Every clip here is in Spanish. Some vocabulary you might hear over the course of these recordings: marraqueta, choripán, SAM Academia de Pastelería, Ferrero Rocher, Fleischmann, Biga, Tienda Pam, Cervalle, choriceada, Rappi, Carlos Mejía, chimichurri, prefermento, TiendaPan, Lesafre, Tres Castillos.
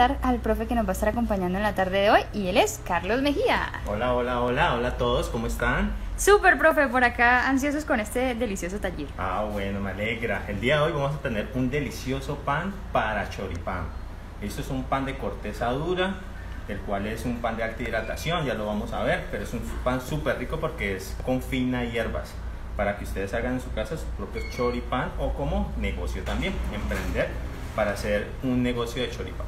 presentar al profe que nos va a estar acompañando en la tarde de hoy, y él es Carlos Mejía. Hola, hola, hola, hola a todos, ¿cómo están? Súper, profe, por acá ansiosos con este delicioso taller. Ah, bueno, me alegra. El día de hoy vamos a tener un delicioso pan para choripán. Esto es un pan de corteza dura, el cual es un pan de alta hidratación, ya lo vamos a ver, pero es un pan súper rico porque es con fina hierbas, para que ustedes hagan en su casa sus propios choripán o como negocio también, emprender para hacer un negocio de choripán.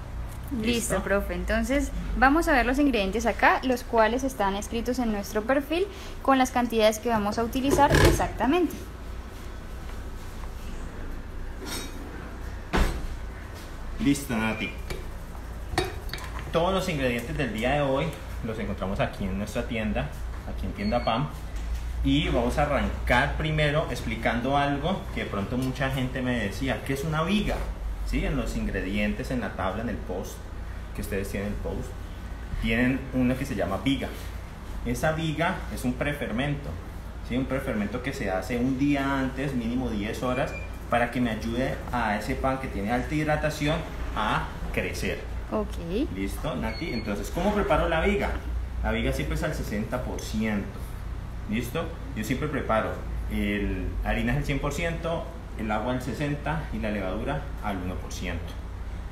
Listo, profe. Entonces vamos a ver los ingredientes acá, los cuales están escritos en nuestro perfil con las cantidades que vamos a utilizar exactamente. Listo, Nati. Todos los ingredientes del día de hoy los encontramos aquí en nuestra tienda, aquí en Tienda Pam. Y vamos a arrancar primero explicando algo que de pronto mucha gente me decía, ¿qué es una biga? ¿Sí? En los ingredientes, en la tabla, en el post, que ustedes tienen el post, tienen una que se llama biga. Esa biga es un prefermento, ¿sí? Un prefermento que se hace un día antes, mínimo 10 horas, para que me ayude a ese pan que tiene alta hidratación a crecer. Ok. ¿Listo, Nati? Entonces, ¿cómo preparo la biga? La biga siempre es al 60%. ¿Listo? Yo siempre preparo la harina al 100%, el agua al 60% y la levadura al 1%.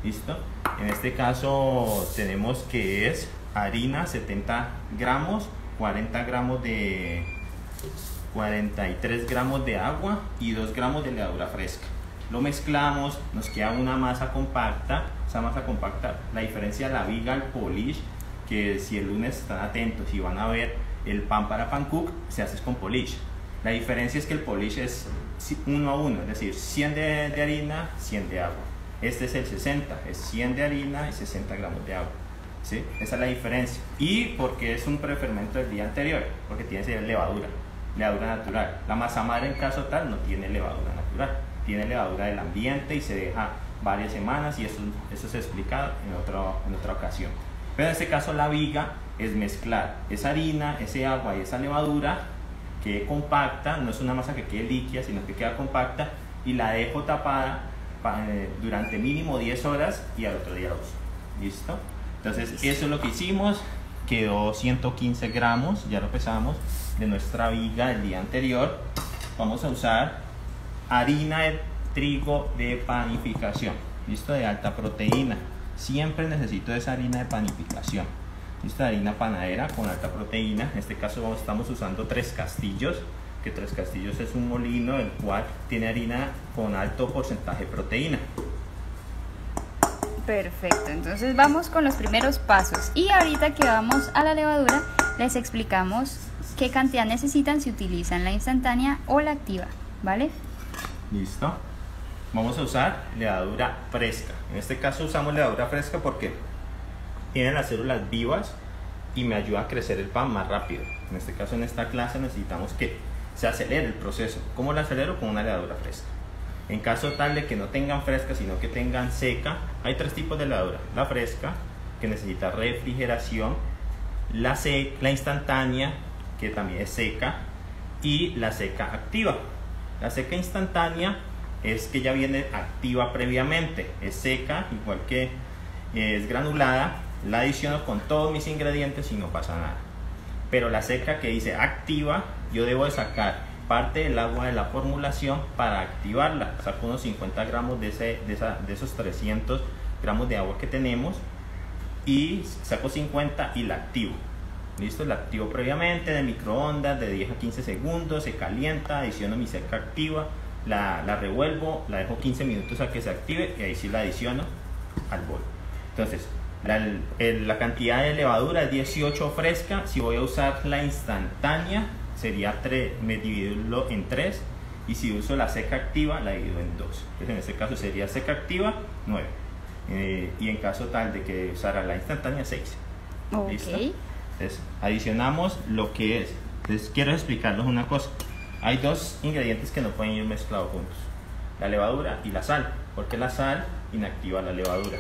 ¿Listo? En este caso tenemos que es harina 70 gramos, 43 gramos de agua y 2 gramos de levadura fresca. Lo mezclamos, nos queda una masa compacta. Esa masa compacta, la diferencia de la biga al polish, que si el lunes están atentos y van a ver el pan para pan cook, se hace con polish. La diferencia es que el polish es 1 a 1, es decir, 100 de harina, 100 de agua. Este es el 60, es 100 de harina y 60 gramos de agua, ¿sí? Esa es la diferencia. Y porque es un prefermento del día anterior, porque tiene que ser levadura, levadura natural. La masa madre en caso tal no tiene levadura natural, tiene levadura del ambiente y se deja varias semanas, y eso se explica en otra ocasión. Pero en este caso la biga es mezclar esa harina, ese agua y esa levadura, que compacta, no es una masa que quede líquida, sino que queda compacta, y la dejo tapada durante mínimo 10 horas y al otro día la uso. ¿Listo? Entonces eso es lo que hicimos, quedó 115 gramos, ya lo pesamos, de nuestra biga del día anterior. Vamos a usar harina de trigo de panificación, ¿listo? De alta proteína, siempre necesito esa harina de panificación. Esta harina panadera con alta proteína. En este caso estamos usando Tres Castillos, que Tres Castillos es un molino el cual tiene harina con alto porcentaje de proteína. Perfecto, entonces vamos con los primeros pasos. Y ahorita que vamos a la levadura, les explicamos qué cantidad necesitan, si utilizan la instantánea o la activa, ¿vale? Listo. Vamos a usar levadura fresca. En este caso usamos levadura fresca porque tienen las células vivas y me ayuda a crecer el pan más rápido. En este caso, en esta clase necesitamos que se acelere el proceso. ¿Cómo lo acelero? Con una levadura fresca. En caso tal de que no tengan fresca, sino que tengan seca, hay tres tipos de levadura. La fresca, que necesita refrigeración, la instantánea, que también es seca, y la seca activa. La seca instantánea es que ya viene activa previamente, es seca, igual que es granulada. La adiciono con todos mis ingredientes y no pasa nada. Pero la seca que dice activa, yo debo de sacar parte del agua de la formulación para activarla. Saco unos 50 gramos de esos 300 gramos de agua que tenemos, y saco 50 y la activo. Listo, la activo previamente de microondas de 10 a 15 segundos, se calienta, adiciono mi seca activa, la revuelvo, la dejo 15 minutos a que se active, y ahí sí la adiciono al bol. Entonces, la cantidad de levadura es 18 fresca. Si voy a usar la instantánea, sería 3, me divido en 3. Y si uso la seca activa, la divido en 2. Entonces, en este caso sería seca activa 9. Y en caso tal de que usara la instantánea, 6. Okay. ¿Listo? Entonces, adicionamos lo que es. Entonces, quiero explicarles una cosa. Hay dos ingredientes que no pueden ir mezclados juntos: la levadura y la sal. Porque la sal inactiva la levadura.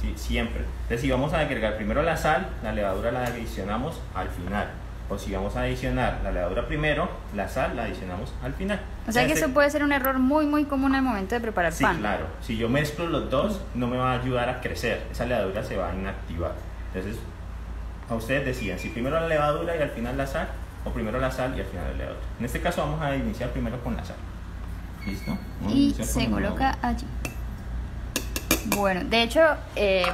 Sí, siempre. Entonces, si vamos a agregar primero la sal, la levadura la adicionamos al final. o si vamos a adicionar la levadura primero, la sal la adicionamos al final. O sea que eso puede ser un error muy muy común al momento de preparar pan. Sí, claro. Si yo mezclo los dos, no me va a ayudar a crecer. Esa levadura se va a inactivar. Entonces, a ustedes decían si primero la levadura y al final la sal, o primero la sal y al final la levadura. En este caso vamos a iniciar primero con la sal. ¿Listo? Y se coloca allí. Bueno, de hecho,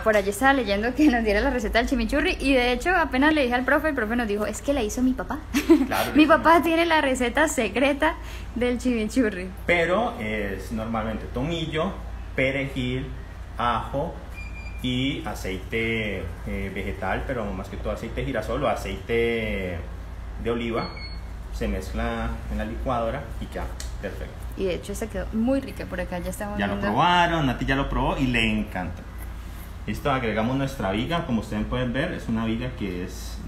por allí estaba leyendo que nos diera la receta del chimichurri y de hecho apenas le dije al profe, el profe nos dijo, es que la hizo mi papá. Claro, mi papá tiene la receta secreta del chimichurri. Pero es normalmente tomillo, perejil, ajo y aceite vegetal, pero más que todo aceite de girasol o aceite de oliva. Se mezcla en la licuadora y queda perfecto. Y de hecho se quedó muy rica. Por acá ya estamos viendo. Ya lo probaron, Nati ya lo probó y le encanta. Listo, agregamos nuestra viga. Como ustedes pueden ver, es una viga que es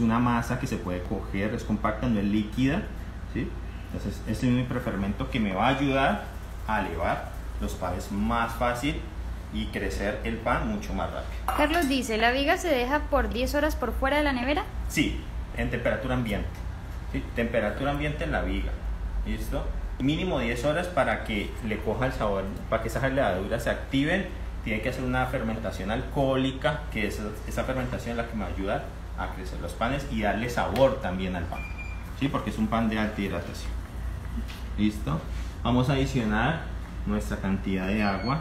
una masa que se puede coger. Es compacta, no es líquida, ¿sí? Entonces este es mi prefermento que me va a ayudar a elevar los panes más fácil y crecer el pan mucho más rápido. Carlos dice, ¿la viga se deja por 10 horas por fuera de la nevera? Sí, en temperatura ambiente. ¿Sí? Temperatura ambiente en la viga. ¿Listo? Mínimo 10 horas para que le coja el sabor, para que esas levaduras se activen. Tiene que hacer una fermentación alcohólica, que es esa fermentación la que me ayuda a crecer los panes y darle sabor también al pan, ¿sí? Porque es un pan de alta hidratación. ¿Listo? Vamos a adicionar nuestra cantidad de agua.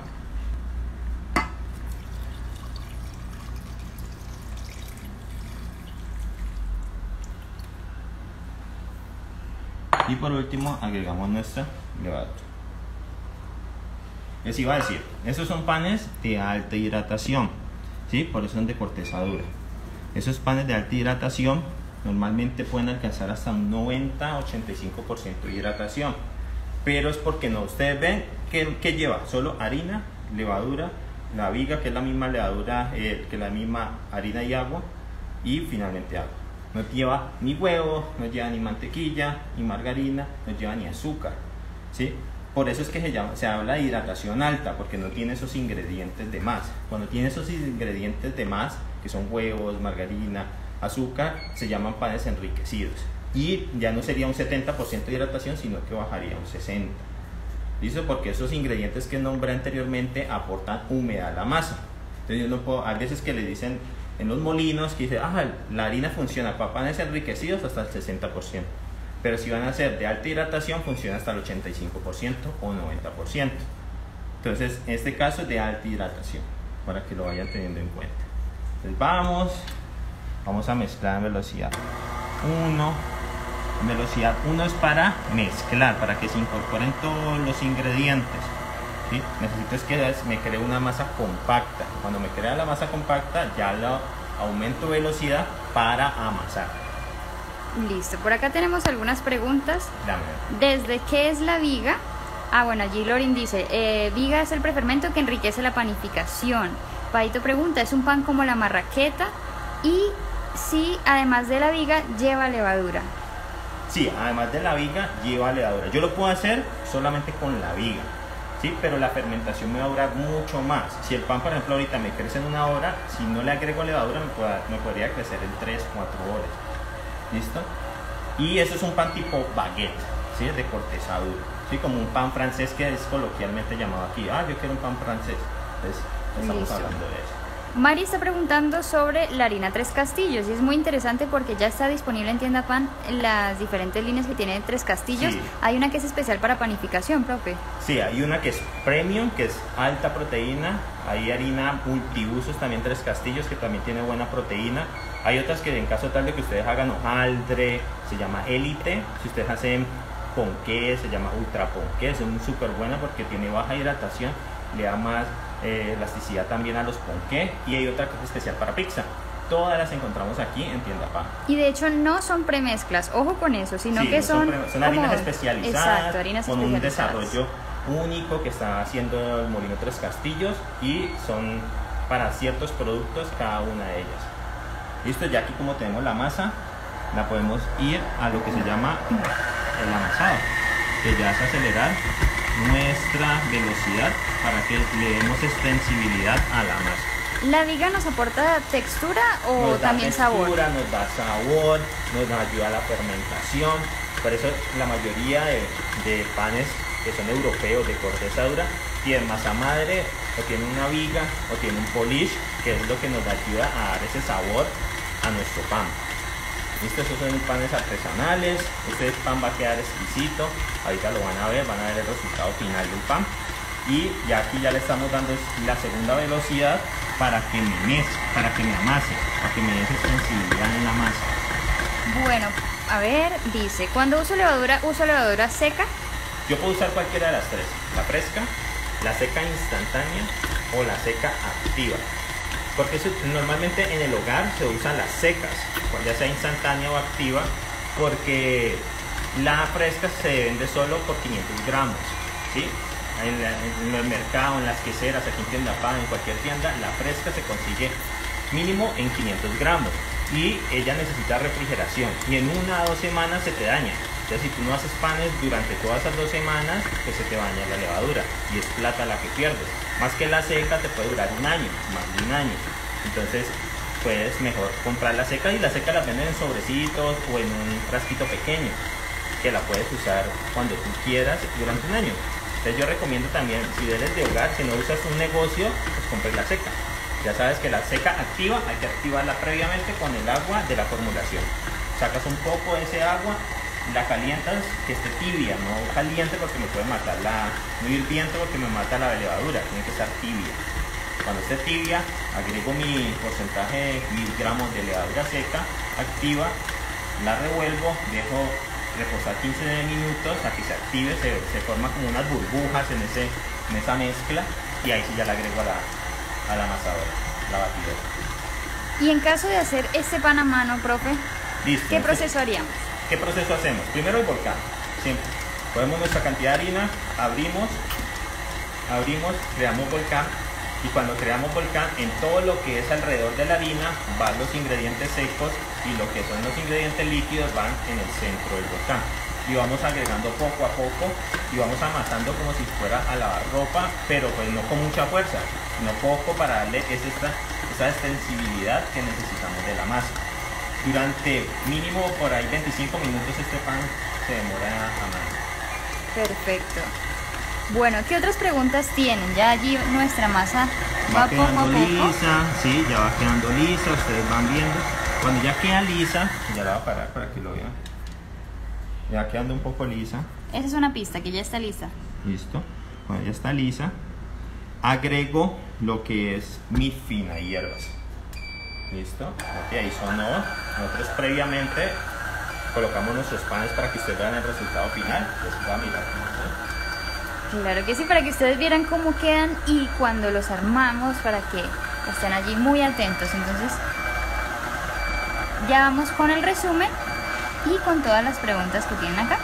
Y por último agregamos nuestra levadura. Les iba a decir, estos son panes de alta hidratación, ¿sí? Por eso son de corteza dura. Esos panes de alta hidratación normalmente pueden alcanzar hasta un 90-85% de hidratación. Pero es porque no, ustedes ven que lleva solo harina, levadura, la viga que es la misma levadura, que es la misma harina y agua, y finalmente agua. No lleva ni huevo, no lleva ni mantequilla, ni margarina, no lleva ni azúcar, ¿sí? Por eso es que se habla de hidratación alta, porque no tiene esos ingredientes de más. Cuando tiene esos ingredientes de más, que son huevos, margarina, azúcar, se llaman panes enriquecidos. Y ya no sería un 70% de hidratación, sino que bajaría un 60%. ¿Listo? Porque esos ingredientes que nombré anteriormente aportan humedad a la masa. Entonces yo no puedo, a veces que le dicen en los molinos que dice, ah, la harina funciona para panes enriquecidos hasta el 60%, pero si van a ser de alta hidratación funciona hasta el 85% o 90%. Entonces en este caso es de alta hidratación, para que lo vayan teniendo en cuenta. Entonces vamos a mezclar en velocidad 1. En velocidad 1 es para mezclar, para que se incorporen todos los ingredientes. ¿Sí? Necesito es que me cree una masa compacta. Cuando me crea la masa compacta, ya la aumento velocidad para amasar. Listo, por acá tenemos algunas preguntas. Dame. ¿Desde qué es la viga? Ah, bueno, allí Lorin dice, viga es el prefermento que enriquece la panificación. Paito pregunta, ¿es un pan como la marraqueta? Y si además de la viga lleva levadura. Sí, además de la viga lleva levadura. Yo lo puedo hacer solamente con la viga, ¿sí? Pero la fermentación me va a durar mucho más. Si el pan, por ejemplo, ahorita me crece en 1 hora, si no le agrego levadura me podría crecer en 3-4 horas. ¿Listo? Y eso es un pan tipo baguette, ¿sí? De corteza dura, ¿sí? Como un pan francés, que es coloquialmente llamado aquí. Ah, yo quiero un pan francés. Entonces estamos Listo. Hablando de eso. Mari está preguntando sobre la harina Tres Castillos y es muy interesante porque ya está disponible en TiendaPan las diferentes líneas que tiene Tres Castillos. Sí. Hay una que es especial para panificación, profe. Sí, hay una que es premium, que es alta proteína. Hay harina multiusos también Tres Castillos, que también tiene buena proteína. Hay otras que en caso tal de que ustedes hagan hojaldre, se llama élite. Si ustedes hacen ponqué, se llama ultra ponqué. Es súper buena porque tiene baja hidratación, le da más elasticidad también a los ponqué, y hay otra que es especial para pizza. Todas las encontramos aquí en TiendaPan. Y de hecho no son premezclas, ojo con eso, sino sí, que son harinas especializadas. Exacto, harinas con especializadas. Un desarrollo único que está haciendo el molino Tres Castillos, y son para ciertos productos cada una de ellas. Listo, ya aquí como tenemos la masa, la podemos ir a lo que se llama el amasado, que ya es acelerar nuestra velocidad para que le demos extensibilidad a la masa. ¿La viga nos aporta textura o también sabor? Nos da textura, nos da sabor, nos ayuda a la fermentación. Por eso la mayoría de panes que son europeos de corteza dura tienen masa madre o tienen una viga o tienen un polish, que es lo que nos ayuda a dar ese sabor a nuestro pan. Listo, estos son panes artesanales. Este pan va a quedar exquisito. Ahorita lo van a ver el resultado final del pan. Y ya aquí ya le estamos dando la segunda velocidad para que me amase, para que me dé esa sensibilidad en la masa. Bueno, a ver, dice, ¿cuándo uso levadura seca? Yo puedo usar cualquiera de las tres, la fresca, la seca instantánea o la seca activa. Porque normalmente en el hogar se usan las secas, ya sea instantánea o activa, porque la fresca se vende solo por 500 gramos, ¿sí? En el mercado, en las queseras, aquí en Tienda Pam, en cualquier tienda, la fresca se consigue mínimo en 500 gramos y ella necesita refrigeración y en 1 a 2 semanas se te daña. Entonces, si tú no haces panes durante todas esas 2 semanas, pues se te daña la levadura y es plata la que pierdes. Más que la seca te puede durar un año, más de un año. Entonces, puedes mejor comprar la seca, y la seca la venden en sobrecitos o en un frasquito pequeño que la puedes usar cuando tú quieras durante un año. Entonces yo recomiendo también, si eres de hogar, si no usas un negocio, pues compres la seca. Ya sabes que la seca activa, hay que activarla previamente con el agua de la formulación. Sacas un poco de ese agua, la calientas, que esté tibia, no caliente porque me puede matar no hirviente porque me mata la levadura, tiene que estar tibia. Cuando esté tibia, agrego mi porcentaje, 1000 gramos de levadura seca, activa, la revuelvo, dejo reposar 15 minutos a que se active, se forma como unas burbujas en esa mezcla, y ahí sí ya le agrego a la amasadora, la batidora. Y en caso de hacer este pan a mano, profe, listo, ¿qué proceso haríamos? ¿Qué proceso hacemos? Primero el volcán, siempre. Ponemos nuestra cantidad de harina, abrimos, creamos volcán, y cuando creamos volcán, en todo lo que es alrededor de la harina van los ingredientes secos, y lo que son los ingredientes líquidos van en el centro del volcán, y vamos agregando poco a poco y vamos amasando como si fuera a lavar ropa, pero pues no con mucha fuerza, sino poco, para darle esa extensibilidad que necesitamos de la masa. Durante mínimo por ahí 25 minutos este pan se demora a mano. Perfecto. Bueno, ¿qué otras preguntas tienen? Ya allí nuestra masa va poco a poco lisa, sí, ya va quedando lisa, ustedes van viendo. Cuando ya queda lisa, ya la voy a parar para que lo vean. Ya quedando un poco lisa. Esa es una pista, que ya está lisa. Listo. Cuando ya está lisa, agrego lo que es mi fina hierbas. Listo. Ok, ahí sonó. Nosotros previamente colocamos nuestros panes para que ustedes vean el resultado final. Les voy a mirar cómo está. Claro que sí, para que ustedes vieran cómo quedan y cuando los armamos, para que estén allí muy atentos. Entonces, ya vamos con el resumen y con todas las preguntas que tienen acá.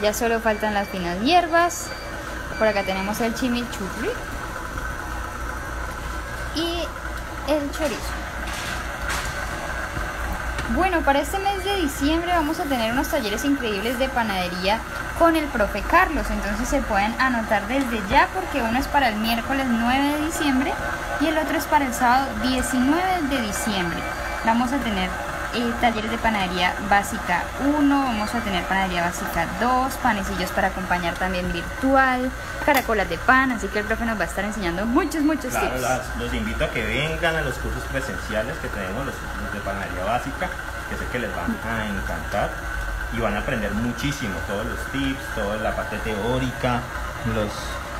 Ya solo faltan las finas hierbas. Por acá tenemos el chimichurri y el chorizo. Bueno, para este mes de diciembre vamos a tener unos talleres increíbles de panadería con el profe Carlos, entonces se pueden anotar desde ya, porque uno es para el miércoles 9 de diciembre y el otro es para el sábado 19 de diciembre. Vamos a tener talleres de panadería básica 1, vamos a tener panadería básica 2, panecillos para acompañar también virtual, caracolas de pan, así que el profe nos va a estar enseñando muchos tips. Los invito a que vengan a los cursos presenciales que tenemos, los de panadería básica, que sé que les van a encantar. Y van a aprender muchísimo, todos los tips, toda la parte teórica,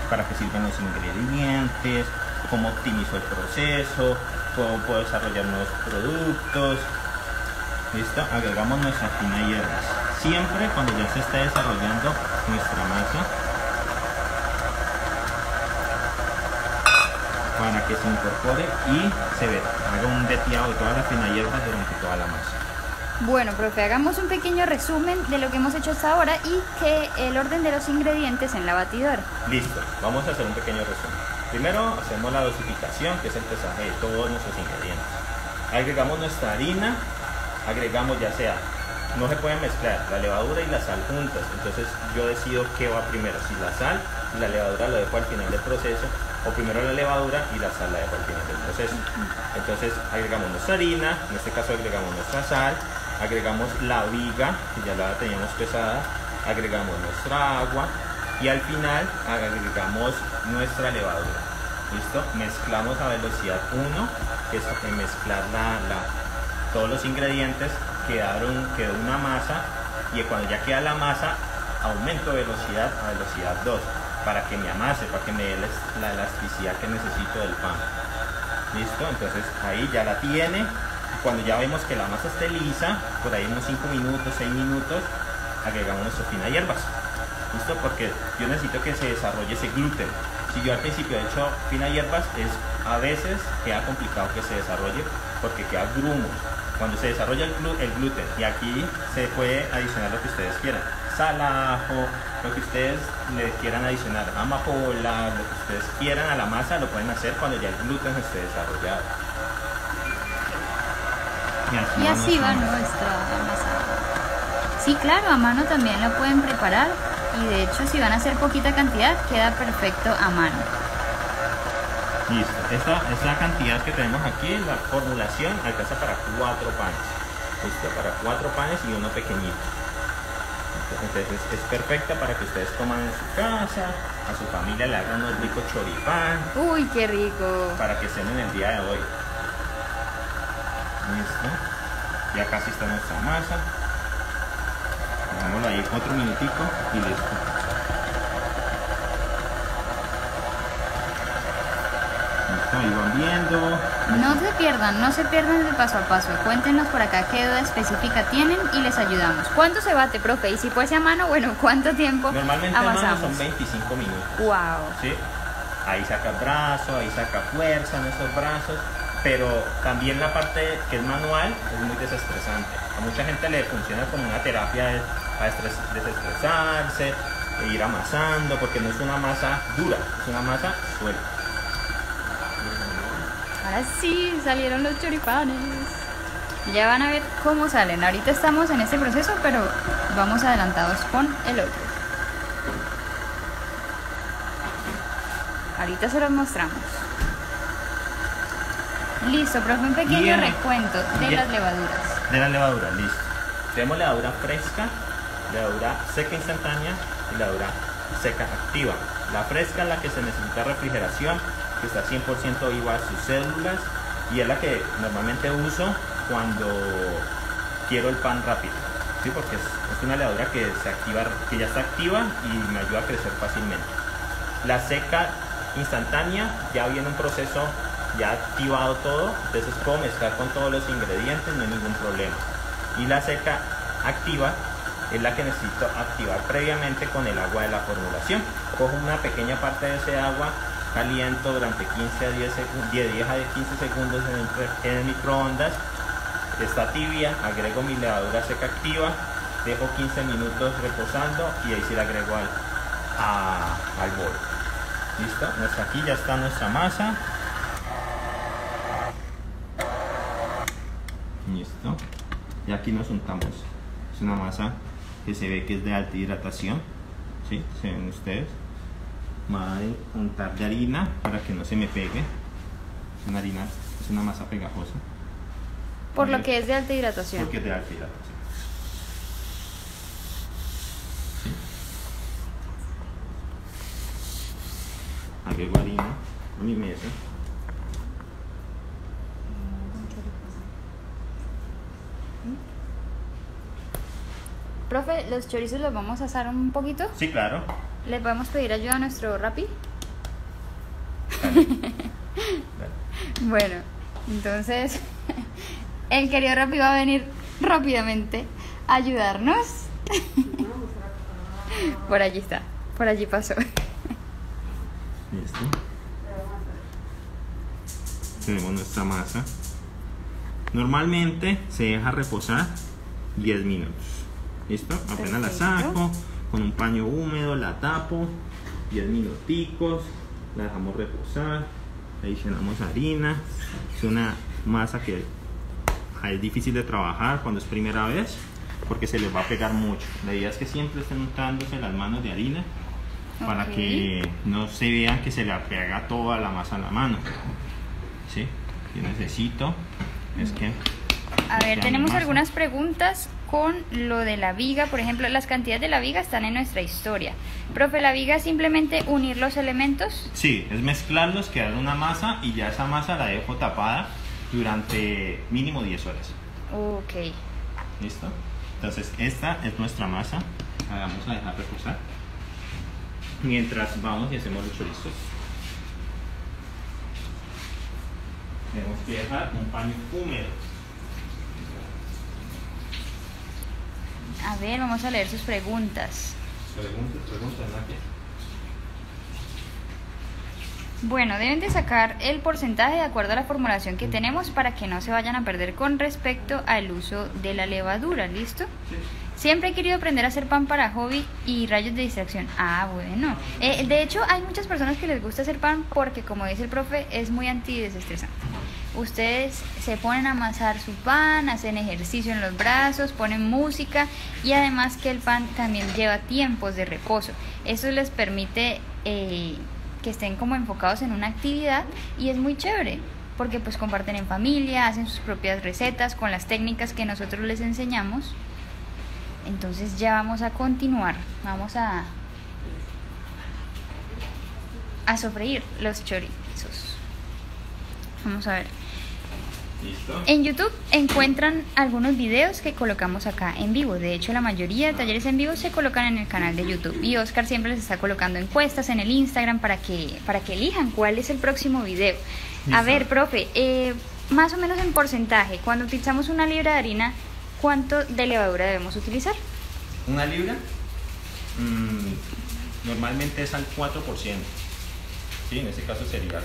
para qué sirven los ingredientes, cómo optimizo el proceso, cómo puedo desarrollar nuevos productos. ¿Listo? Agregamos nuestra fina hierbas. Siempre cuando ya se está desarrollando nuestra masa, para que se incorpore y se vea, haga un veteado de todas las fina hierbas durante toda la masa. Bueno, profe, hagamos un pequeño resumen de lo que hemos hecho hasta ahora y el orden de los ingredientes en la batidora. Listo, vamos a hacer un pequeño resumen. Primero hacemos la dosificación, que es el pesaje de todos nuestros ingredientes. Agregamos nuestra harina, agregamos ya sea no se pueden mezclar la levadura y la sal juntas, entonces yo decido qué va primero, si la sal y la levadura lo dejo al final del proceso, o primero la levadura y la sal la dejo al final del proceso. Entonces agregamos nuestra harina, en este caso agregamos nuestra sal, agregamos la viga, que ya la teníamos pesada, agregamos nuestra agua y al final agregamos nuestra levadura. Listo, mezclamos a velocidad 1, que es mezclar todos los ingredientes, quedó una masa, y cuando ya queda la masa aumento velocidad a velocidad 2 para que me amase, para que me dé la elasticidad que necesito del pan. Listo, entonces ahí ya la tiene. Cuando ya vemos que la masa esté lisa, por ahí unos 5 minutos, 6 minutos, agregamos nuestra fina hierbas. Listo, porque yo necesito que se desarrolle ese gluten. Si yo al principio he hecho fina hierbas, a veces queda complicado que se desarrolle porque queda grumo. Cuando se desarrolla el gluten, y aquí se puede adicionar lo que ustedes quieran, sal, ajo, lo que ustedes le quieran adicionar, amapola, lo que ustedes quieran a la masa lo pueden hacer cuando ya el gluten esté desarrollado. Y así va nuestra masa. Sí, claro, a mano también la pueden preparar, y de hecho si van a hacer poquita cantidad queda perfecto a mano. Listo, esta es la cantidad que tenemos aquí, la formulación alcanza para 4 panes. Listo, para 4 panes y uno pequeñito. Entonces es perfecta para que ustedes coman en su casa, a su familia le hagan unos ricos choripán. ¡Uy, qué rico! Para que estén en el día de hoy. Listo, ya casi está nuestra masa. Pongámoslo ahí otro minutico y listo. Ahí van viendo. No se pierdan de paso a paso. Cuéntenos por acá qué duda específica tienen y les ayudamos. ¿Cuánto se bate, profe? Y si fuese a mano, bueno, ¿cuánto tiempo normalmente avanzamos? Normalmente son 25 minutos. Wow. ¿Sí? Ahí saca brazo, ahí saca fuerza en esos brazos, pero también la parte que es manual es muy desestresante. A mucha gente le funciona como una terapia para desestresarse, e ir amasando, porque no es una masa dura, es una masa suelta. Así salieron los choripanes. Ya van a ver cómo salen. Ahorita estamos en este proceso, pero vamos adelantados con el otro. Ahorita se los mostramos. Listo, profe, un pequeño recuento de las levaduras. De las levaduras, listo. Tenemos levadura fresca, levadura seca instantánea y levadura seca activa. La fresca es la que se necesita refrigeración, que está 100% viva sus células, y es la que normalmente uso cuando quiero el pan rápido, ¿sí? Porque es una levadura que ya está activa y me ayuda a crecer fácilmente. La seca instantánea ya viene un proceso ya activado todo, entonces puedo mezclar con todos los ingredientes, no hay ningún problema. Y la seca activa es la que necesito activar previamente con el agua de la formulación. Cojo una pequeña parte de ese agua, caliento durante 10 a 15 segundos en el microondas. Está tibia, agrego mi levadura seca activa, dejo 15 minutos reposando y ahí sí la agrego al bol. Listo, aquí ya está nuestra masa. Listo, y aquí nos untamos. Es una masa que se ve que es de alta hidratación, ¿sí? ¿Se ven ustedes? Me voy a untar de harina para que no se me pegue. Es una masa pegajosa. Por lo que es de alta hidratación. Porque es de alta hidratación. ¿Sí? Agrego harina a mi mesa. Profe, ¿los chorizos los vamos a asar un poquito? Sí, claro. ¿Le podemos pedir ayuda a nuestro Rappi? Dale. Dale. Bueno, entonces el querido Rappi va a venir rápidamente a ayudarnos. Por allí está, por allí pasó. Listo. Tenemos nuestra masa. Normalmente se deja reposar 10 minutos. ¿Listo? Apenas la saco. Con un paño húmedo la tapo, 10 minuticos, la dejamos reposar, le adicionamos harina. Es una masa que es difícil de trabajar cuando es primera vez, porque se les va a pegar mucho. La idea es que siempre estén untándose las manos de harina para que no se vean que se le pega toda la masa a la mano. ¿Sí? Yo necesito es que... A ver, tenemos algunas preguntas con lo de la viga. Por ejemplo, las cantidades de la viga están en nuestra historia. Profe, ¿la viga es simplemente unir los elementos? Sí, es mezclarlos, crear una masa y ya esa masa la dejo tapada durante mínimo 10 horas. Ok. ¿Listo? Entonces, esta es nuestra masa. La vamos a dejar reposar mientras vamos y hacemos los chorizos. Tenemos que dejar un paño húmedo. A ver, vamos a leer sus preguntas. Preguntas, bueno, deben de sacar el porcentaje de acuerdo a la formulación que tenemos para que no se vayan a perder con respecto al uso de la levadura, ¿listo? Sí. Siempre he querido aprender a hacer pan para hobby y rayos de distracción. Ah, bueno. De hecho, hay muchas personas que les gusta hacer pan porque, como dice el profe, es muy antidesestresante. Ustedes se ponen a amasar su pan, hacen ejercicio en los brazos, ponen música y además que el pan también lleva tiempos de reposo. Eso les permite que estén como enfocados en una actividad y es muy chévere porque pues comparten en familia, hacen sus propias recetas con las técnicas que nosotros les enseñamos. Entonces ya vamos a continuar, vamos a sofreír los chorizos. Vamos a ver. ¿Listo? En YouTube encuentran algunos videos que colocamos acá en vivo. De hecho, la mayoría de talleres en vivo se colocan en el canal de YouTube. Y Oscar siempre les está colocando encuestas en el Instagram para que elijan cuál es el próximo video. ¿Listo? A ver, profe, más o menos en porcentaje, cuando utilizamos una libra de harina, ¿cuánto de levadura debemos utilizar? ¿Una libra? Normalmente es al 4%. Sí, en este caso sería al 40%.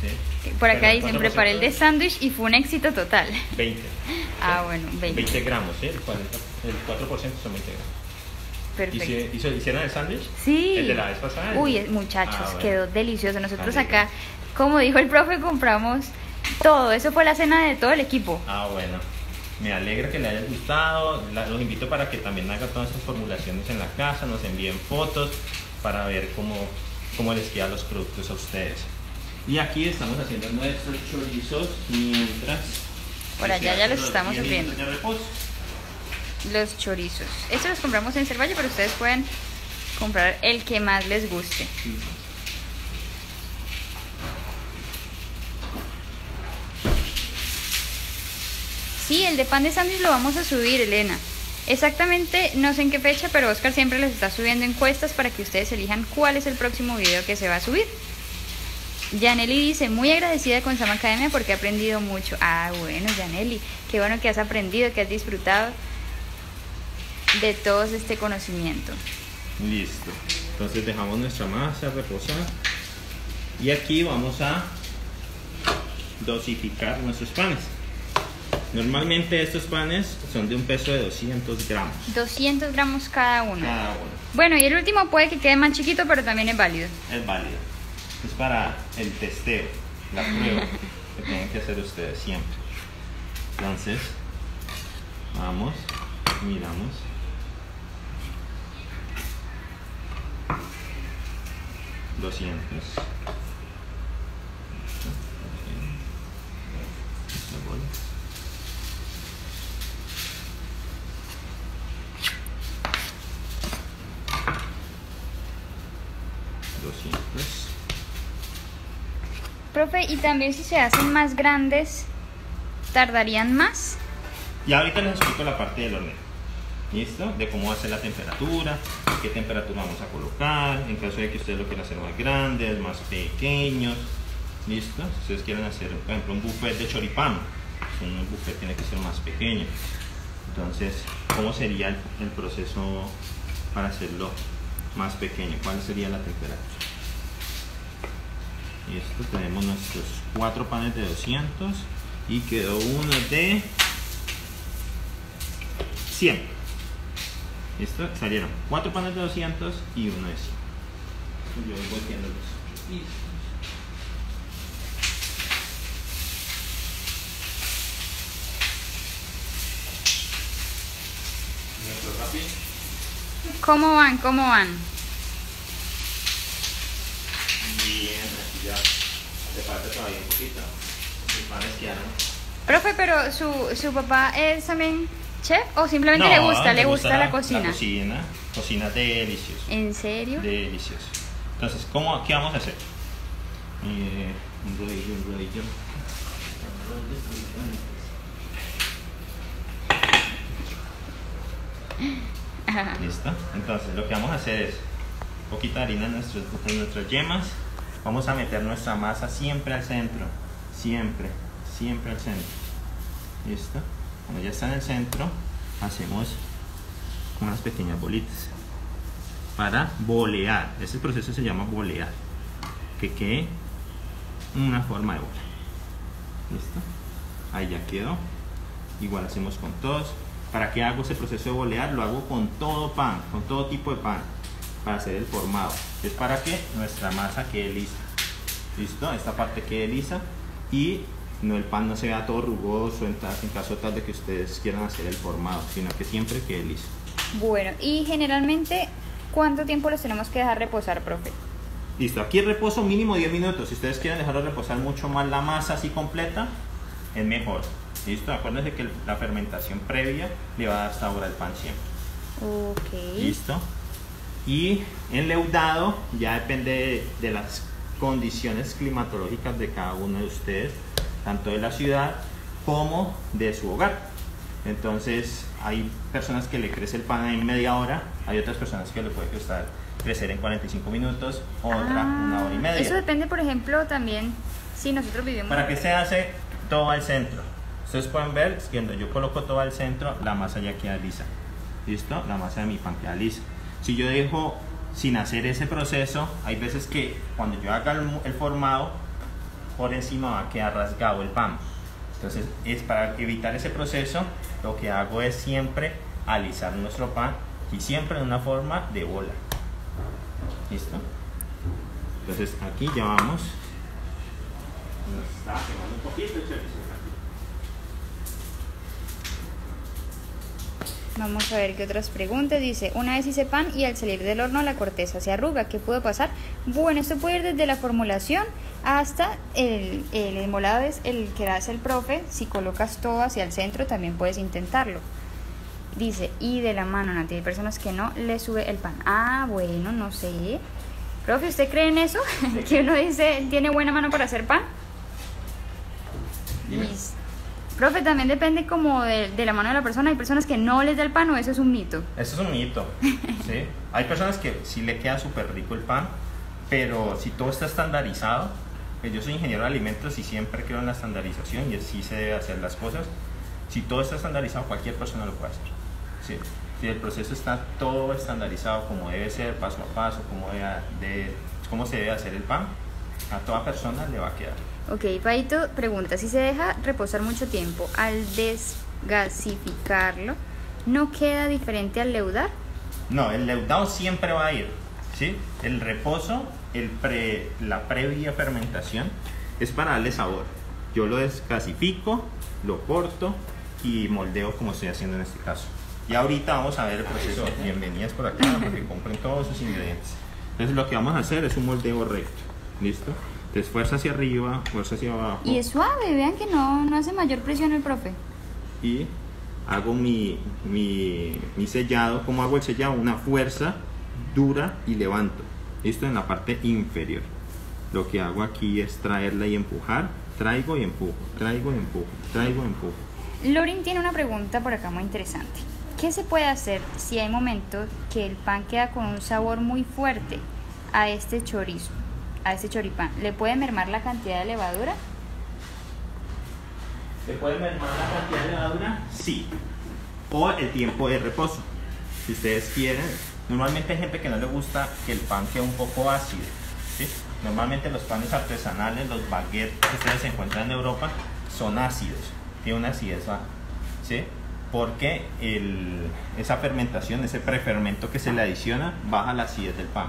Sí. Por acá dicen, preparé el de sándwich y fue un éxito total. 20. Ah, ¿sí? Bueno, 20 gramos, ¿sí? El 4% son 20 gramos. Perfecto. ¿Hicieron el sándwich? Sí. ¿El de la vez pasada? Uy, muchachos, quedó delicioso. Nosotros acá, como dijo el profe, compramos todo. Eso fue la cena de todo el equipo. Ah, bueno. Me alegra que les haya gustado. Los invito para que también hagan todas sus formulaciones en la casa, nos envíen fotos para ver cómo les quedan los productos a ustedes. Y aquí estamos haciendo nuestros chorizos mientras... Por allá ya los estamos sirviendo. Los chorizos. Estos los compramos en Cervalle, pero ustedes pueden comprar el que más les guste. Sí. Sí, el de pan de sándwich lo vamos a subir, Elena. Exactamente, no sé en qué fecha, pero Oscar siempre les está subiendo encuestas para que ustedes elijan cuál es el próximo video que se va a subir. Yaneli dice, muy agradecida con SAM Academia porque he aprendido mucho. Ah, bueno, Yaneli, qué bueno que has aprendido, que has disfrutado de todo este conocimiento. Listo, entonces dejamos nuestra masa reposar y aquí vamos a dosificar nuestros panes. Normalmente estos panes son de un peso de 200 gramos. 200 gramos cada uno. Cada uno. Bueno, y el último puede que quede más chiquito, pero también es válido. Es válido. Es para el testeo, la prueba que tienen que hacer ustedes siempre. Entonces, vamos, miramos. Doscientos. Profe, y también si se hacen más grandes, ¿tardarían más? Y ahorita les explico la parte del horneo, ¿listo? De cómo hacer la temperatura, qué temperatura vamos a colocar, en caso de que ustedes lo quieran hacer más grandes, más pequeños, ¿listo? Si ustedes quieren hacer, por ejemplo, un buffet de choripán, un buffet tiene que ser más pequeño. Entonces, ¿cómo sería el proceso para hacerlo más pequeño? ¿Cuál sería la temperatura? Y esto tenemos nuestros 4 panes de 200 y quedó uno de 100. Listo, salieron 4 panes de 200 y uno de 100. Yo voy volteando los chorizos. ¿Cómo van? ¿Cómo van? Bien, aquí ya te falta todavía un poquito. Mis panes quedaron. Profe, pero su papá es también chef o simplemente no, le gusta la cocina. La cocina, cocina deliciosa. ¿En serio? Deliciosa. Entonces, ¿qué vamos a hacer? Un rodillo. Ajá. Listo, entonces lo que vamos a hacer es poquita harina en nuestras yemas. Vamos a meter nuestra masa siempre al centro, siempre al centro. Listo, cuando ya está en el centro hacemos unas pequeñas bolitas para bolear. Ese proceso se llama bolear, que quede una forma de bola. Listo, ahí ya quedó. Igual hacemos con todos. ¿Para qué hago ese proceso de bolear? Lo hago con todo pan, con todo tipo de pan, para hacer el formado. Es para que nuestra masa quede lisa. ¿Listo? Esta parte quede lisa y no, el pan no se vea todo rugoso en caso tal de que ustedes quieran hacer el formado, sino que siempre quede liso. Bueno, y generalmente, ¿cuánto tiempo los tenemos que dejar reposar, profe? Listo, aquí el reposo mínimo 10 minutos. Si ustedes quieren dejarlo reposar mucho más la masa así completa, es mejor. Listo, acuérdense que la fermentación previa le va a dar sabor al pan siempre. Ok. Listo. Y enleudado ya depende de las condiciones climatológicas de cada uno de ustedes, tanto de la ciudad como de su hogar. Entonces, hay personas que le crece el pan en media hora, hay otras personas que le puede costar crecer en 45 minutos, otra una hora y media. Eso depende, por ejemplo, también si nosotros vivimos... ¿Para qué se hace todo al centro? Ustedes pueden ver, cuando yo coloco todo al centro, la masa ya queda lisa. ¿Listo? La masa de mi pan queda lisa. Si yo dejo sin hacer ese proceso, hay veces que cuando yo haga el formado, por encima va a quedar rasgado el pan. Entonces, es para evitar ese proceso, lo que hago es siempre alisar nuestro pan y siempre en una forma de bola. ¿Listo? Entonces, aquí ya vamos. Nos está quemando un poquito, chévere. Vamos a ver qué otras preguntas. Dice, una vez hice pan y al salir del horno la corteza se arruga, ¿qué puede pasar? Bueno, esto puede ir desde la formulación hasta el enmolado, es el que hace el profe. Si colocas todo hacia el centro también puedes intentarlo. Dice, y de la mano, Nati, hay personas que no le sube el pan. Ah, bueno, no sé. Profe, ¿usted cree en eso? Que uno dice, ¿tiene buena mano para hacer pan? Listo. Profe, también depende como de la mano de la persona. ¿Hay personas que no les da el pan o eso es un mito? Eso es un mito, ¿sí? Hay personas que sí le queda súper rico el pan, pero si todo está estandarizado, pues yo soy ingeniero de alimentos y siempre creo en la estandarización y así se debe hacer las cosas. Si todo está estandarizado, cualquier persona lo puede hacer, ¿sí? Si el proceso está todo estandarizado como debe ser, paso a paso, cómo se debe hacer el pan, a toda persona le va a quedar. Ok, Paito pregunta, si se deja reposar mucho tiempo, al desgasificarlo, ¿no queda diferente al leudar? No, el leudado siempre va a ir, ¿sí? El reposo, la previa fermentación es para darle sabor. Yo lo desgasifico, lo corto y moldeo como estoy haciendo en este caso. Y ahorita vamos a ver el proceso. Bienvenidas por acá para que compren todos sus ingredientes. Entonces lo que vamos a hacer es un moldeo recto, ¿listo? Entonces, fuerza hacia arriba, fuerza hacia abajo. Y es suave, vean que no hace mayor presión el profe. Y hago mi sellado. ¿Cómo hago el sellado? Una fuerza dura y levanto. Listo, en la parte inferior. Lo que hago aquí es traerla y empujar. Traigo y empujo, traigo y empujo, traigo y empujo. Lorin tiene una pregunta por acá muy interesante. ¿Qué se puede hacer si hay momentos que el pan queda con un sabor muy fuerte a este chorizo? A ese choripán, ¿le puede mermar la cantidad de levadura? ¿Le puede mermar la cantidad de levadura? Sí. O el tiempo de reposo. Si ustedes quieren, normalmente hay gente que no le gusta que el pan quede un poco ácido, ¿sí? Normalmente los panes artesanales, los baguettes que ustedes encuentran en Europa, son ácidos. Tiene una acidez, ¿sí? Porque esa fermentación, ese prefermento que se le adiciona, baja la acidez del pan.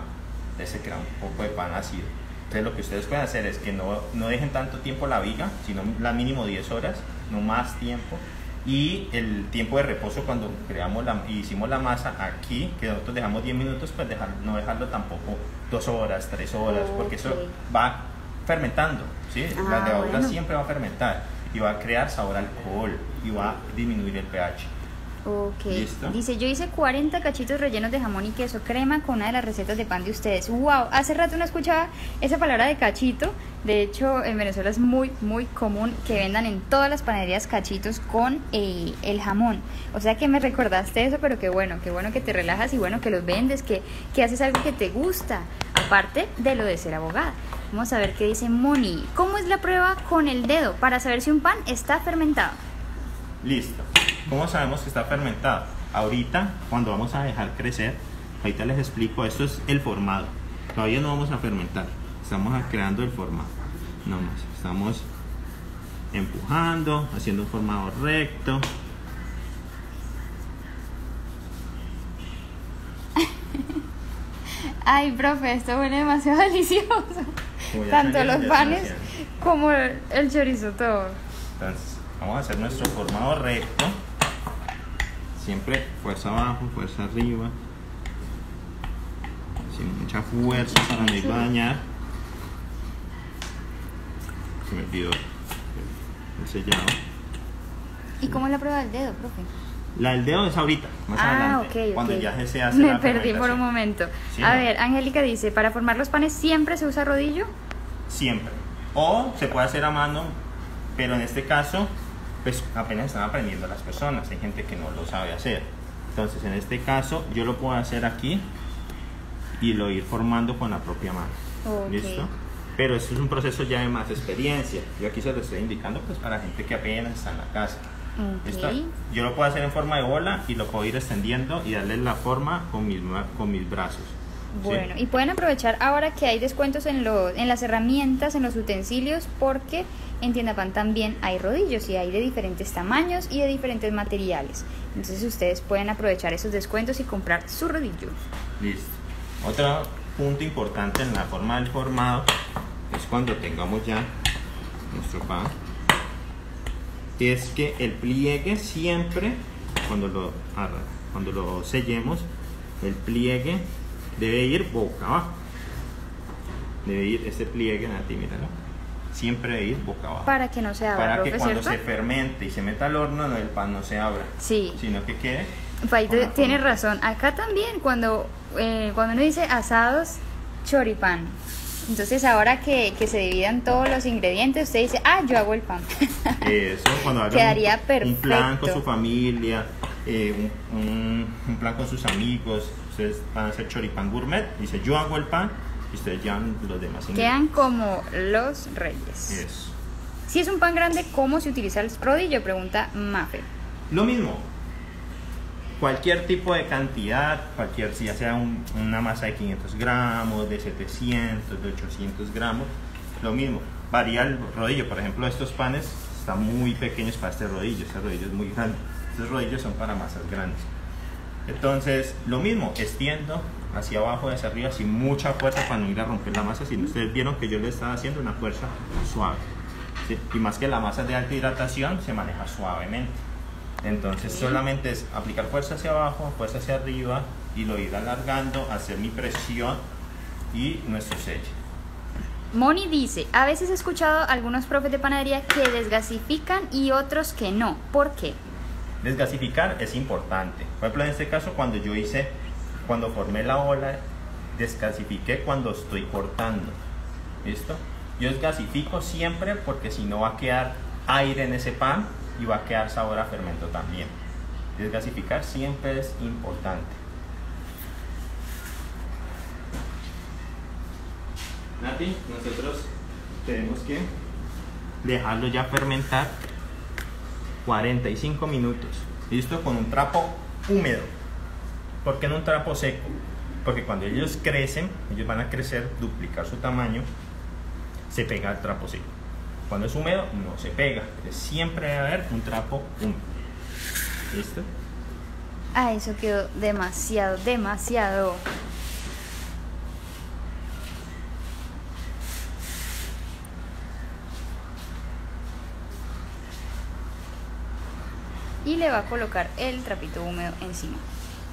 Se crea un poco de pan ácido. Entonces lo que ustedes pueden hacer es que no dejen tanto tiempo la viga, sino la mínimo 10 horas, no más tiempo, y el tiempo de reposo cuando creamos hicimos la masa aquí, que nosotros dejamos 10 minutos, pues no dejarlo tampoco 2 horas, 3 horas, porque eso va fermentando, ¿sí? La levadura siempre va a fermentar y va a crear sabor a alcohol y va a disminuir el pH. Ok. ¿Listo? Dice, yo hice 40 cachitos rellenos de jamón y queso crema con una de las recetas de pan de ustedes. ¡Wow! Hace rato no escuchaba esa palabra de cachito. De hecho, en Venezuela es muy, muy común que vendan en todas las panaderías cachitos con el jamón. O sea que me recordaste eso, pero qué bueno que te relajas y bueno que los vendes, que haces algo que te gusta, aparte de lo de ser abogada. Vamos a ver qué dice Moni. ¿Cómo es la prueba con el dedo para saber si un pan está fermentado? Listo. ¿Cómo sabemos que está fermentado? Ahorita, cuando vamos a dejar crecer, ahorita les explico, esto es el formado. Todavía no vamos a fermentar, estamos creando el formado. No más, estamos empujando, haciendo un formado recto. Ay, profe, esto huele demasiado delicioso. Tanto los panes como el chorizo, todo. Entonces, vamos a hacer nuestro formado recto. Siempre fuerza abajo, fuerza arriba, sin mucha fuerza para no ir a dañar. Se me olvidó el sellado. ¿Y cómo es la prueba del dedo, profe? La del dedo es ahorita, más adelante, okay, cuando ya se hace la fermentación. Me perdí por un momento. ¿Sí? A ver, Angélica dice, ¿para formar los panes siempre se usa rodillo? Siempre, o se puede hacer a mano, pero en este caso pues apenas están aprendiendo las personas, hay gente que no lo sabe hacer. Entonces en este caso yo lo puedo hacer aquí y lo ir formando con la propia mano. Okay. ¿Listo? Pero esto es un proceso ya de más experiencia. Yo aquí se lo estoy indicando pues para gente que apenas está en la casa. Okay. ¿Listo? Yo lo puedo hacer en forma de bola y lo puedo ir extendiendo y darle la forma con mis brazos. Bueno, ¿sí? Y pueden aprovechar ahora que hay descuentos en las herramientas, en los utensilios, porque en TiendaPan también hay rodillos y hay de diferentes tamaños y de diferentes materiales. Entonces ustedes pueden aprovechar esos descuentos y comprar su rodillo. Listo. Otro punto importante en la forma del formado es cuando tengamos ya nuestro pan, es que el pliegue siempre, cuando lo sellemos, el pliegue debe ir boca abajo. Debe ir este pliegue, Nati, míralo. Siempre debe ir boca abajo. Para que no se abra. Para que cuando se fermente y se meta al horno, el pan no se abra. Sí. Sino que quede. Tienes razón. Acá también, cuando uno dice asados, choripán. Entonces, ahora que se dividan todos los ingredientes, usted dice, ah, yo hago el pan. Eso, cuando haga quedaría perfecto. Un plan con su familia, un plan con sus amigos. Ustedes van a hacer choripán gourmet, dice yo hago el pan y ustedes llevan los demás ingredientes. Quedan como los reyes. Eso. Si es un pan grande, ¿cómo se utiliza el rodillo? Pregunta Mafe. Lo mismo. Cualquier tipo de cantidad, ya sea una masa de 500 gramos, de 700, de 800 gramos, lo mismo. Varía el rodillo. Por ejemplo, estos panes están muy pequeños para este rodillo. Este rodillo es muy grande. Estos rodillos son para masas grandes. Entonces, lo mismo, extiendo hacia abajo, hacia arriba, sin mucha fuerza para no ir a romper la masa, sino ustedes vieron que yo le estaba haciendo una fuerza suave, ¿sí? Y más que la masa de alta hidratación se maneja suavemente. Entonces, solamente es aplicar fuerza hacia abajo, fuerza hacia arriba y lo ir alargando, hacer mi presión y nuestro sello. Moni dice, a veces he escuchado a algunos profes de panadería que desgasifican y otros que no. ¿Por qué? Desgasificar es importante. Por ejemplo, en este caso, cuando formé la ola, desgasifiqué cuando estoy cortando. ¿Listo? Yo desgasifico siempre porque si no va a quedar aire en ese pan y va a quedar sabor a fermento también. Desgasificar siempre es importante. Nati, nosotros tenemos que dejarlo ya fermentar 45 minutos, listo, con un trapo húmedo. ¿Por qué no un trapo seco? Porque cuando ellos crecen, ellos van a crecer, duplicar su tamaño, se pega el trapo seco. Cuando es húmedo, no se pega. Siempre debe haber un trapo húmedo. ¿Listo? Ah, eso quedó demasiado, demasiado. y le va a colocar el trapito húmedo encima.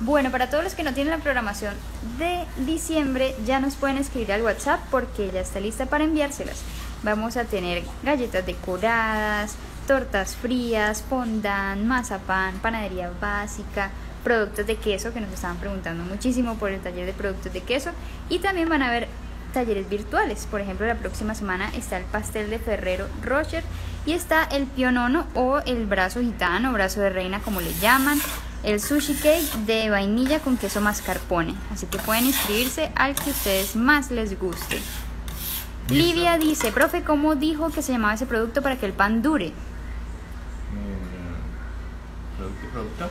Bueno, para todos los que no tienen la programación de diciembre, ya nos pueden escribir al WhatsApp porque ya está lista para enviárselas. Vamos a tener galletas decoradas, tortas frías, fondant, mazapán, panadería básica, productos de queso, que nos estaban preguntando muchísimo por el taller de productos de queso. Y también van a haber talleres virtuales. Por ejemplo, la próxima semana está el pastel de Ferrero Rocher y está el pionono o el brazo gitano, brazo de reina como le llaman, el sushi cake de vainilla con queso mascarpone. Así que pueden inscribirse al que ustedes más les guste. Livia dice: profe, ¿cómo dijo que se llamaba ese producto para que el pan dure? ¿Producto?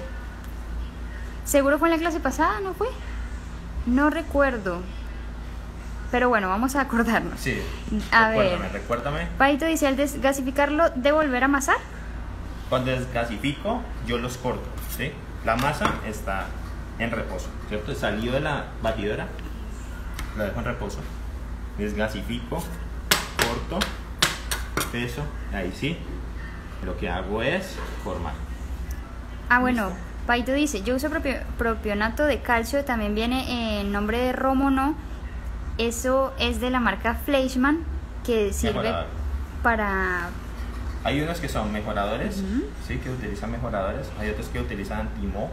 Seguro fue en la clase pasada, ¿no fue? No recuerdo. Pero bueno, vamos a acordarnos. Sí, a recuérdame. Paito dice: al desgasificarlo, ¿de volver a amasar? Cuando desgasifico, yo los corto, ¿sí? La masa está en reposo, ¿cierto? Salió de la batidora, la dejo en reposo, desgasifico, corto, peso, ahí sí. Lo que hago es formar. Ah, bueno, ¿listo? Paito dice: yo uso propionato de calcio, también viene en nombre de Romo, ¿no? Eso es de la marca Fleischmann, que sirve mejorador para... Hay unos que son mejoradores, sí, que utilizan mejoradores, hay otros que utilizan timó,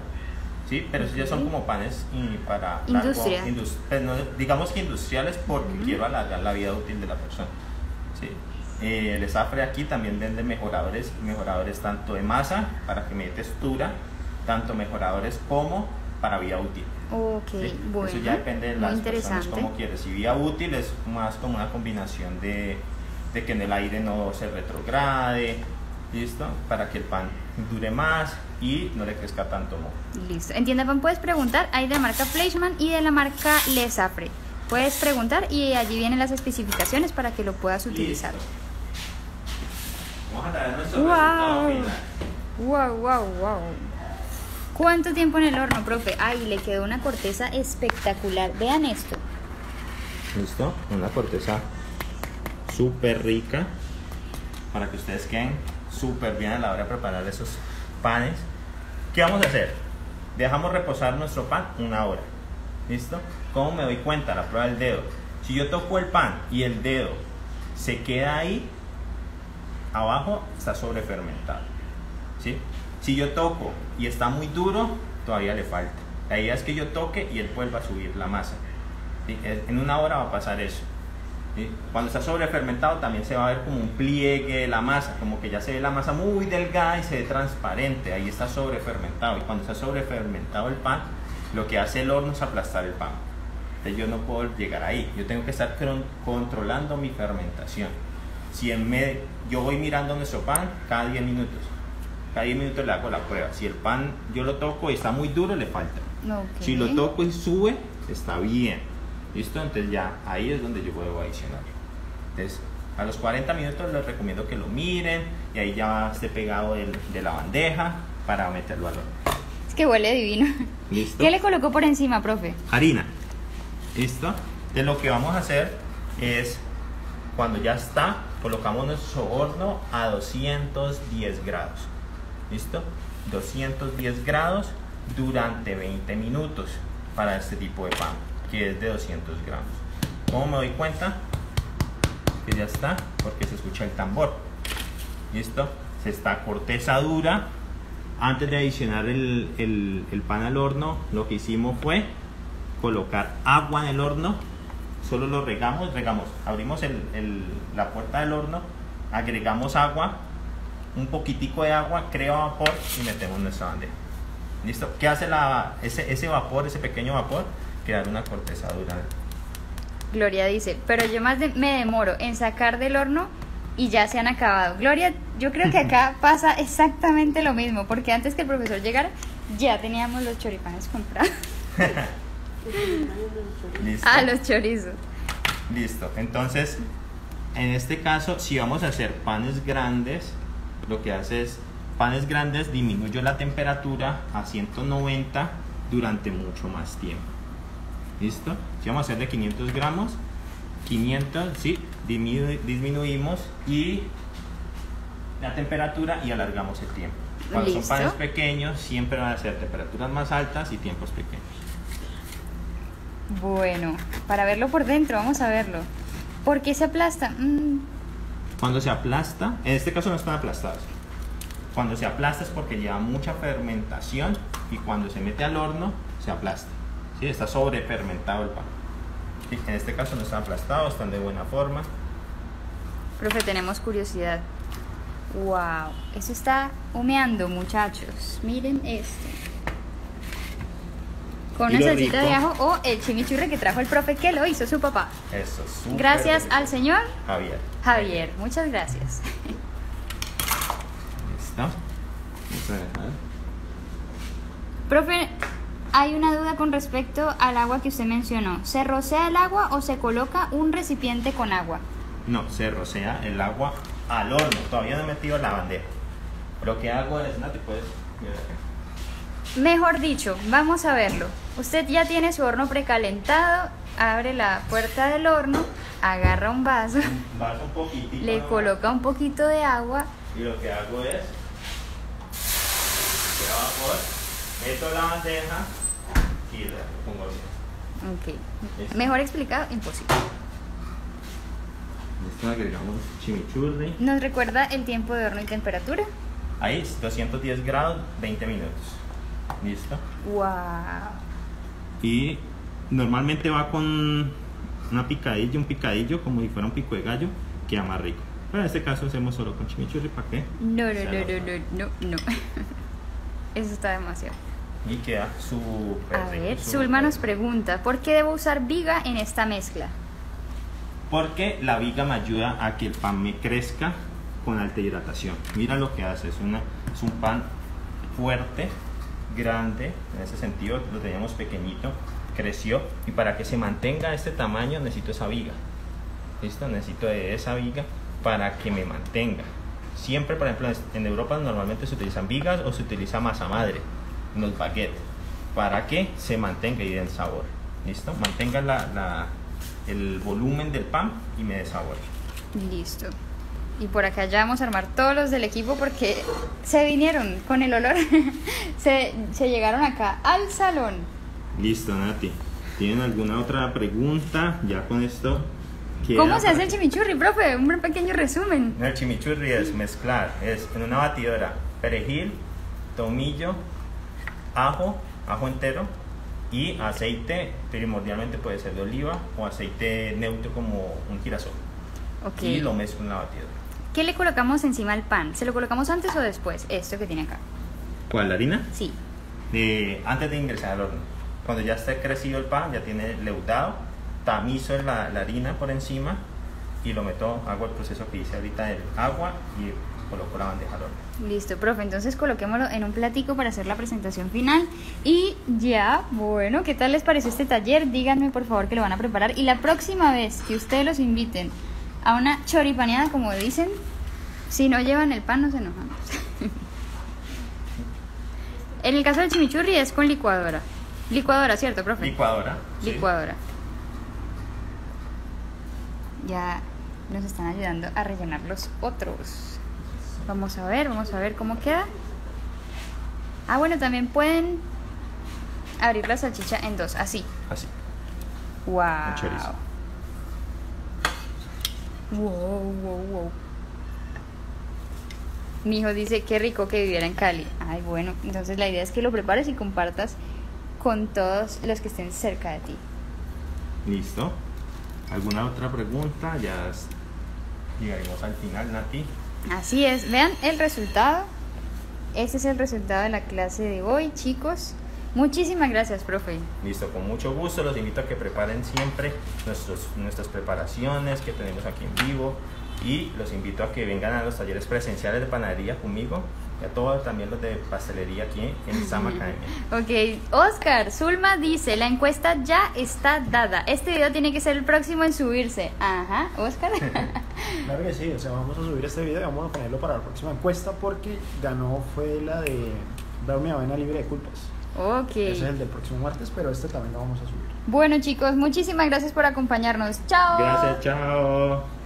sí, pero esos ya son como panes y para industria, pues no, digamos que industriales, porque quiero alargar la vida útil de la persona, sí. Lesafre aquí también vende mejoradores, tanto de masa para que me dé textura, tanto mejoradores como para vida útil. Ok, ¿sí? Bueno, eso ya depende de las personas como quieres. Si vida útil es más como una combinación de que en el aire no se retrograde, ¿listo? Para que el pan dure más y no le crezca tanto moho. Listo. En TiendaPan puedes preguntar, hay de la marca Fleischmann y de la marca Lesafre. Puedes preguntar y allí vienen las especificaciones para que lo puedas utilizar. Listo. Vamos a dar nuestro resultado final. Wow. ¿Cuánto tiempo en el horno, profe? Ay, le quedó una corteza espectacular. Vean esto. ¿Listo? Una corteza súper rica para que ustedes queden súper bien a la hora de preparar esos panes. ¿Qué vamos a hacer? Dejamos reposar nuestro pan una hora. ¿Listo? ¿Cómo me doy cuenta? La prueba del dedo. Si yo toco el pan y el dedo se queda ahí, abajo está sobrefermentado. ¿Sí? Si yo toco y está muy duro, todavía le falta. La idea es que yo toque y él vuelva a subir la masa. ¿Sí? En una hora va a pasar eso. ¿Sí? Cuando está sobrefermentado también se va a ver como un pliegue de la masa, como que ya se ve la masa muy delgada y se ve transparente. Ahí está sobrefermentado. Y cuando está sobrefermentado el pan, lo que hace el horno es aplastar el pan. Entonces yo no puedo llegar ahí. Yo tengo que estar controlando mi fermentación. Si en medio, yo voy mirando nuestro pan cada 10 minutos. Cada 10 minutos le hago la prueba. Si el pan yo lo toco y está muy duro, le falta. Okay. Si lo toco y sube, está bien. ¿Listo? Entonces ya ahí es donde yo puedo adicionar. Entonces a los 40 minutos les recomiendo que lo miren y ahí ya esté pegado de la bandeja para meterlo al horno. Es que huele divino. ¿Listo? ¿Qué le colocó por encima, profe? Harina. ¿Listo? Entonces lo que vamos a hacer es, cuando ya está, colocamos nuestro horno a 210 grados. ¿Listo? 210 grados durante 20 minutos para este tipo de pan, que es de 200 gramos. ¿Cómo me doy cuenta? Que ya está, porque se escucha el tambor. ¿Listo? Se está corteza dura. Antes de adicionar el pan al horno, lo que hicimos fue colocar agua en el horno. Solo lo regamos, abrimos la puerta del horno, agregamos agua, un poquitico de agua, crea vapor y metemos nuestra bandeja. ¿Listo? ¿Qué hace ese vapor, ese pequeño vapor? Crear una corteza dura. Gloria dice: pero yo me demoro en sacar del horno y ya se han acabado. Gloria, yo creo que acá pasa exactamente lo mismo, porque antes que el profesor llegara ya teníamos los choripanes comprados. ¿Listo? Ah, los chorizos. Listo, entonces en este caso, si vamos a hacer panes grandes, lo que hace es, panes grandes, disminuyo la temperatura a 190 durante mucho más tiempo. ¿Listo? Si vamos a hacer de 500 gramos, 500, sí, disminuimos y la temperatura y alargamos el tiempo. Cuando ¿listo? son panes pequeños siempre van a ser temperaturas más altas y tiempos pequeños. Bueno, para verlo por dentro, vamos a verlo. ¿Por qué se aplasta? Cuando se aplasta, en este caso no están aplastados. Cuando se aplasta es porque lleva mucha fermentación y cuando se mete al horno se aplasta. ¿Sí? Está sobrefermentado el pan. ¿Sí? En este caso no están aplastados, están de buena forma. Profe, tenemos curiosidad. ¡Wow! Eso está humeando, muchachos. Miren esto. Con una salsita rico de ajo o el chimichurri que trajo el profe, que lo hizo su papá. Eso, súper gracias rico al señor Javier. Javier, muchas gracias. ¿Listo? Profe, hay una duda con respecto al agua que usted mencionó. ¿Se rocea el agua o se coloca un recipiente con agua? No, se rocea el agua al horno. Todavía no he metido la bandeja. Lo que hago es, no te puedes... Mejor dicho, vamos a verlo. Usted ya tiene su horno precalentado, abre la puerta del horno, agarra un vaso, un le coloca un poquito de agua. Y lo que hago es, meto la bandeja y la pongo bien. Ok. Mejor explicado, imposible. Esto agregamos chimichurri. ¿Nos recuerda el tiempo de horno y temperatura? Ahí es 210 grados, 20 minutos. ¿Listo? ¡Wow! Y normalmente va con una picadilla, un picadillo, como si fuera un pico de gallo, queda más rico. Pero en este caso hacemos solo con chimichurri, ¿para qué? No, no, no, no, no, no. Eso está demasiado. Y queda súper rico. A ver, Zulma nos pregunta, ¿por qué debo usar viga en esta mezcla? Porque la viga me ayuda a que el pan me crezca con alta hidratación. Mira lo que hace, es un pan fuerte, grande, en ese sentido lo teníamos pequeñito, creció, y para que se mantenga este tamaño necesito esa viga. ¿Listo? Necesito de esa viga para que me mantenga. Siempre, por ejemplo, en Europa normalmente se utilizan vigas o se utiliza masa madre, unos baguettes, para que se mantenga y den sabor. ¿Listo? Mantenga el volumen del pan y me desabora. Listo. Y por acá ya vamos a armar todos los del equipo porque se vinieron con el olor. se llegaron acá al salón. Listo, Nati. ¿Tienen alguna otra pregunta? Ya con esto. ¿Cómo se hace el chimichurri, profe? Un pequeño resumen. El chimichurri es mezclar, es en una batidora perejil, tomillo, ajo entero y aceite, primordialmente puede ser de oliva o aceite neutro como un girasol. Okay. Y lo mezclo en la batidora. ¿Qué le colocamos encima al pan? ¿Se lo colocamos antes o después? Esto que tiene acá. ¿Cuál, la harina? Sí. Antes de ingresar al horno. Cuando ya está crecido el pan, ya tiene leudado, tamizo la harina por encima y lo meto, hago el proceso que hice ahorita del agua y coloco la bandeja al horno. Listo, profe, entonces coloquémoslo en un platico para hacer la presentación final. Y ya, bueno, ¿qué tal les pareció este taller? Díganme por favor que lo van a preparar. Y la próxima vez que ustedes los inviten a una choripaneada, como dicen, si no llevan el pan no se enojan. En el caso del chimichurri es con licuadora. Licuadora, ¿cierto, profe? Licuadora, sí. Licuadora. Ya nos están ayudando a rellenar los otros. Vamos a ver cómo queda. Ah, bueno, también pueden abrir la salchicha en dos, así. Así. Wow. Wow. Mi hijo dice, qué rico que viviera en Cali. Ay, bueno, entonces la idea es que lo prepares y compartas con todos los que estén cerca de ti. Listo. ¿Alguna otra pregunta? Ya llegaremos al final, Nati. Así es, vean el resultado. Este es el resultado de la clase de hoy, chicos. Muchísimas gracias, profe. Listo, con mucho gusto. Los invito a que preparen siempre nuestras preparaciones que tenemos aquí en vivo. Y los invito a que vengan a los talleres presenciales de panadería conmigo. Y a todos también los de pastelería aquí en SAM Academia. Ok, Oscar, Zulma dice, la encuesta ya está dada. Este video tiene que ser el próximo en subirse. Ajá, Oscar. Claro que sí, o sea, vamos a subir este video y vamos a ponerlo para la próxima encuesta porque ganó fue la de darme una avena libre de culpas. Ok. Ese es el del próximo martes, pero este también lo vamos a subir. Bueno, chicos, muchísimas gracias por acompañarnos. Chao. Gracias, chao.